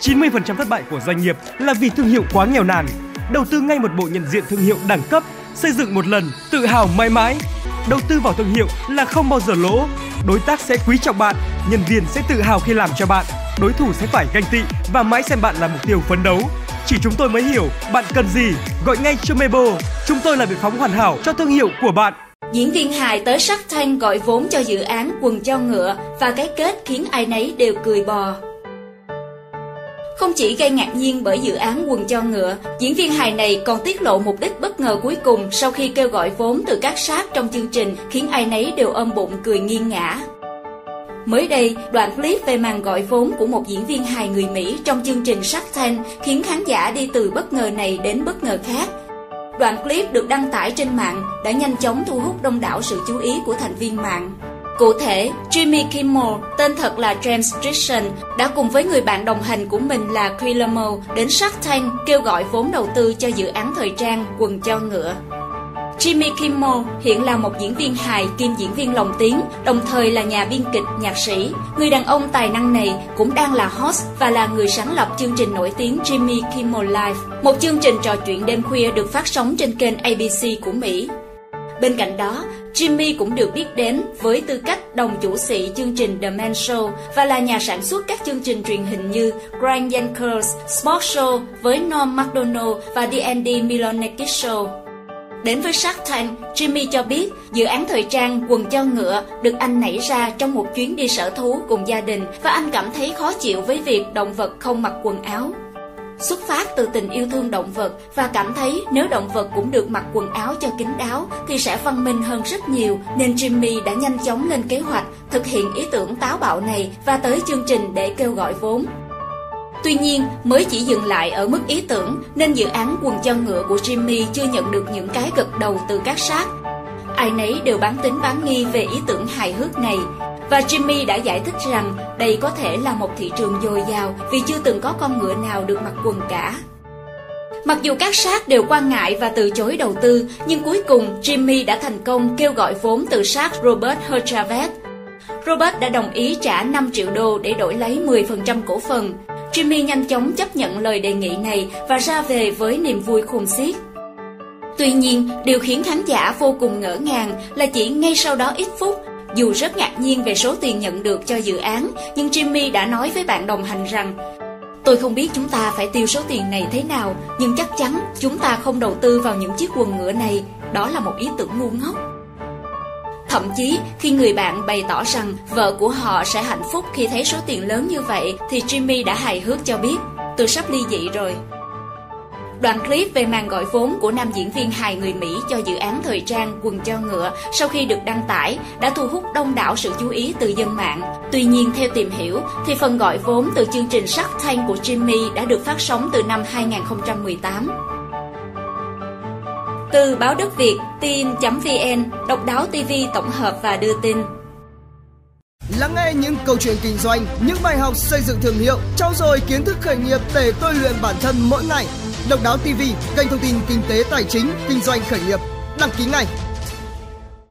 90% thất bại của doanh nghiệp là vì thương hiệu quá nghèo nàn. Đầu tư ngay một bộ nhận diện thương hiệu đẳng cấp, xây dựng một lần, tự hào mãi mãi. Đầu tư vào thương hiệu là không bao giờ lỗ. Đối tác sẽ quý trọng bạn, nhân viên sẽ tự hào khi làm cho bạn. Đối thủ sẽ phải ganh tị và mãi xem bạn là mục tiêu phấn đấu. Chỉ chúng tôi mới hiểu bạn cần gì. Gọi ngay cho Mebo. Chúng tôi là biện phóng hoàn hảo cho thương hiệu của bạn. Diễn viên hài tới Shark Tank gọi vốn cho dự án Quần Cho Ngựa và cái kết khiến ai nấy đều cười bò. Không chỉ gây ngạc nhiên bởi dự án Quần Cho Ngựa, diễn viên hài này còn tiết lộ mục đích bất ngờ cuối cùng sau khi kêu gọi vốn từ các shark trong chương trình khiến ai nấy đều ôm bụng cười nghiêng ngã. Mới đây, đoạn clip về màn gọi vốn của một diễn viên hài người Mỹ trong chương trình Shark Tank khiến khán giả đi từ bất ngờ này đến bất ngờ khác. Đoạn clip được đăng tải trên mạng đã nhanh chóng thu hút đông đảo sự chú ý của thành viên mạng. Cụ thể, Jimmy Kimmel, tên thật là James Christian, đã cùng với người bạn đồng hành của mình là Guillermo đến Shark Tank kêu gọi vốn đầu tư cho dự án thời trang Quần Cho Ngựa. Jimmy Kimmel hiện là một diễn viên hài kiêm diễn viên lồng tiếng, đồng thời là nhà biên kịch, nhạc sĩ. Người đàn ông tài năng này cũng đang là host và là người sáng lập chương trình nổi tiếng Jimmy Kimmel Live, một chương trình trò chuyện đêm khuya được phát sóng trên kênh ABC của Mỹ. Bên cạnh đó, Jimmy cũng được biết đến với tư cách đồng chủ sĩ chương trình The Man Show và là nhà sản xuất các chương trình truyền hình như Grand Yankers, Sports Show với Norm Macdonald và D&D Milonekis Show. Đến với Shark Tank, Jimmy cho biết dự án thời trang Quần Cho Ngựa được anh nảy ra trong một chuyến đi sở thú cùng gia đình và anh cảm thấy khó chịu với việc động vật không mặc quần áo. Xuất phát từ tình yêu thương động vật và cảm thấy nếu động vật cũng được mặc quần áo cho kín đáo thì sẽ văn minh hơn rất nhiều, nên Jimmy đã nhanh chóng lên kế hoạch thực hiện ý tưởng táo bạo này và tới chương trình để kêu gọi vốn. Tuy nhiên, mới chỉ dừng lại ở mức ý tưởng nên dự án Quần Cho Ngựa của Jimmy chưa nhận được những cái gật đầu từ các shark. Ai nấy đều bán tín bán nghi về ý tưởng hài hước này. Và Jimmy đã giải thích rằng đây có thể là một thị trường dồi dào vì chưa từng có con ngựa nào được mặc quần cả. Mặc dù các shark đều quan ngại và từ chối đầu tư, nhưng cuối cùng Jimmy đã thành công kêu gọi vốn từ shark Robert Hershavet. Robert đã đồng ý trả 5 triệu đô để đổi lấy 10% cổ phần. Jimmy nhanh chóng chấp nhận lời đề nghị này và ra về với niềm vui khôn xiết. Tuy nhiên, điều khiến khán giả vô cùng ngỡ ngàng là chỉ ngay sau đó ít phút, dù rất ngạc nhiên về số tiền nhận được cho dự án, nhưng Jimmy đã nói với bạn đồng hành rằng "Tôi không biết chúng ta phải tiêu số tiền này thế nào, nhưng chắc chắn chúng ta không đầu tư vào những chiếc quần ngựa này, đó là một ý tưởng ngu ngốc." Thậm chí, khi người bạn bày tỏ rằng vợ của họ sẽ hạnh phúc khi thấy số tiền lớn như vậy, thì Jimmy đã hài hước cho biết "Tôi sắp ly dị rồi." Đoạn clip về màn gọi vốn của nam diễn viên hài người Mỹ cho dự án thời trang Quần Cho Ngựa sau khi được đăng tải đã thu hút đông đảo sự chú ý từ dân mạng. Tuy nhiên, theo tìm hiểu, thì phần gọi vốn từ chương trình Shark Tank của Jimmy đã được phát sóng từ năm 2018. Từ báo Đất Việt, tin.vn, Độc Đáo TV tổng hợp và đưa tin. Lắng nghe những câu chuyện kinh doanh, những bài học xây dựng thương hiệu, trau dồi kiến thức khởi nghiệp để tôi luyện bản thân mỗi ngày. Độc Đáo TV, kênh thông tin kinh tế tài chính, kinh doanh khởi nghiệp. Đăng ký ngay!